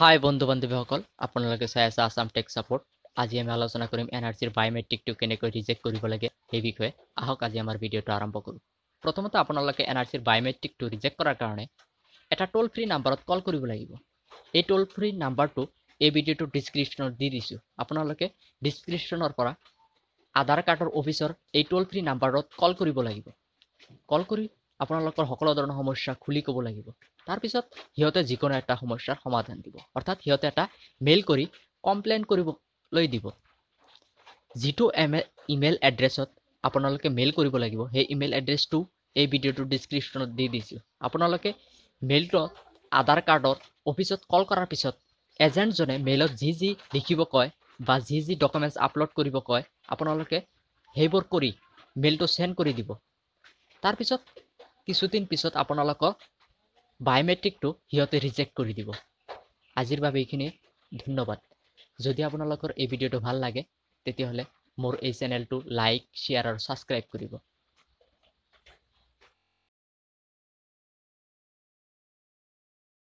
हाय बंधु बान्धवीসকল आपनालोके चाइ आछे आसाम टेक सापोर्ट। आज आमि आलोचना करिम एनआरसीर बायोमेट्रिकटु केनेকৈ रिजेक्ट करिब लागे সেই বিষয়ে। আহক আজি আমাৰ ভিডিঅ'টো আৰম্ভ কৰোঁ। প্ৰথমতে আপোনালোকে এনআরসিৰ বায়োমেট্ৰিকটো ৰিজেক্ট কৰাৰ কাৰণে এটা টোল ফ্ৰী নম্বৰত কল কৰিব লাগিব। এই টোল ফ্ৰী নম্বৰটো এই ভিডিঅ'টো ডেছক্ৰিপশ্যনত দি দিছো। আপোনালোকে ডেছক্ৰিপশ্যনৰ পৰা আধাৰ কাৰ্ডৰ অফিচৰ এই টোল ফ্ৰী নম্বৰত কল কৰিব লাগিব। কল কৰি আপোনালোকৰ সকলো ধৰণৰ সমস্যা খুলি ক'ব লাগিব। तारपिছত हिहते जिकोनो एटा समस्यार समाधान दिबो, अर्थात हिहते एटा मेल करी कमप्लेन करिबलै दिबो। जिटो इमेल एड्रेसत आपनालोके मेल करिब लागिबो, हे इमेल एड्रेसटु ए भिडिओटु डिस्क्रिप्शনত दि दिछु। आपनालोके मेलटो आधार कार्डर अफिसत कल करार पिছত एजेन्टजने मेलत जि जि लिखिब कय बा जि जि डकुमेन्ट्स आपलोड करिब कय आपनालोके हेबर करी मेलटो सेन्ड करि दिबो। तारपिছত किछुदिन पिছত आपनालोक बायोमेट्रिकटो हिहते रिजेक्ट कर दिबो। आजिर बारे एइखिनि धन्यवाद। यदि आपनालोकर ए भिडिओटो भाल लागे तेतियाह'ले मोर ए चेनेलटो लाइक शेयर और सबस्क्राइब करिब।